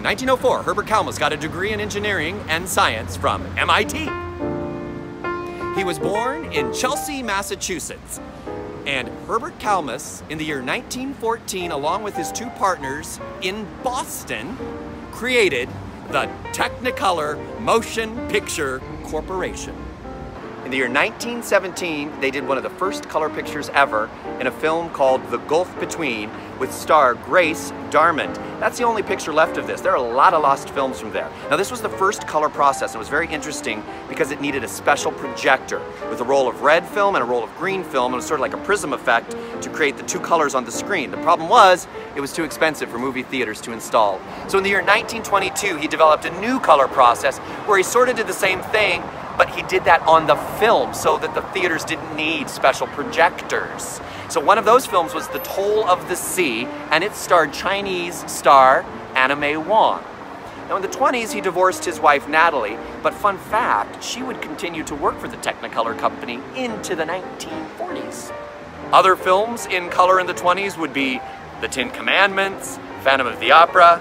In 1904, Herbert Kalmus got a degree in engineering and science from MIT. He was born in Chelsea, Massachusetts. And Herbert Kalmus, in the year 1914, along with his two partners in Boston, created the Technicolor Motion Picture Corporation. In the year 1917, they did one of the first color pictures ever in a film called The Gulf Between with star Grace Darmond. That's the only picture left of this. There are a lot of lost films from there. Now, this was the first color process, and it was very interesting because it needed a special projector with a roll of red film and a roll of green film, and it was sort of like a prism effect to create the two colors on the screen. The problem was it was too expensive for movie theaters to install. So in the year 1922, he developed a new color process where he sort of did the same thing, but he did that on the film so that the theaters didn't need special projectors. So one of those films was The Toll of the Sea, and it starred Chinese star Anna May Wong. Now in the 20s, he divorced his wife Natalie, but fun fact, she would continue to work for the Technicolor Company into the 1940s. Other films in color in the 20s would be The Ten Commandments, Phantom of the Opera,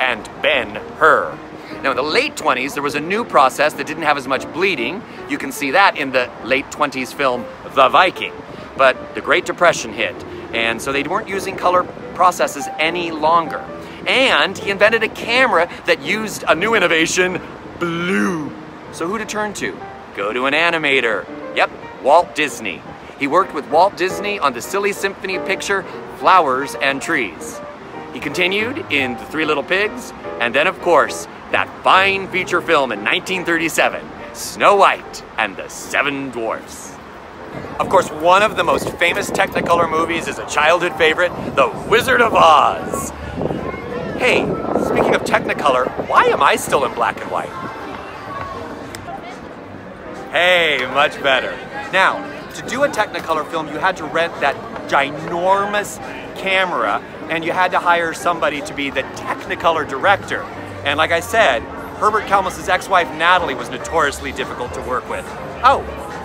and Ben Hur. Now in the late 20s, there was a new process that didn't have as much bleeding. You can see that in the late 20s film, The Viking. But the Great Depression hit, and so they weren't using color processes any longer. And he invented a camera that used a new innovation, blue. So who to turn to? Go to an animator. Yep, Walt Disney. He worked with Walt Disney on the Silly Symphony picture, Flowers and Trees. He continued in The Three Little Pigs, and then of course, that fine feature film in 1937, Snow White and the Seven Dwarfs. Of course, one of the most famous Technicolor movies is a childhood favorite, The Wizard of Oz. Hey, speaking of Technicolor, why am I still in black and white? Hey, much better. Now, to do a Technicolor film, you had to rent that ginormous camera, and you had to hire somebody to be the Technicolor director. And like I said, Herbert Kalmus's ex-wife Natalie was notoriously difficult to work with. Oh,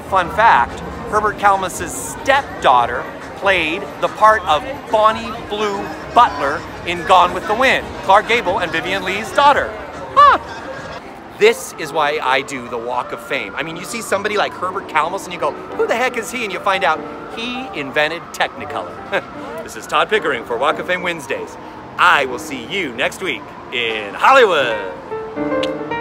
fun fact, Herbert Kalmus's stepdaughter played the part of Bonnie Blue Butler in Gone with the Wind, Clark Gable and Vivian Lee's daughter. Huh. This is why I do the Walk of Fame. I mean, you see somebody like Herbert Kalmus and you go, who the heck is he? And you find out he invented Technicolor. This is Todd Pickering for Walk of Fame Wednesdays. I will see you next week in Hollywood.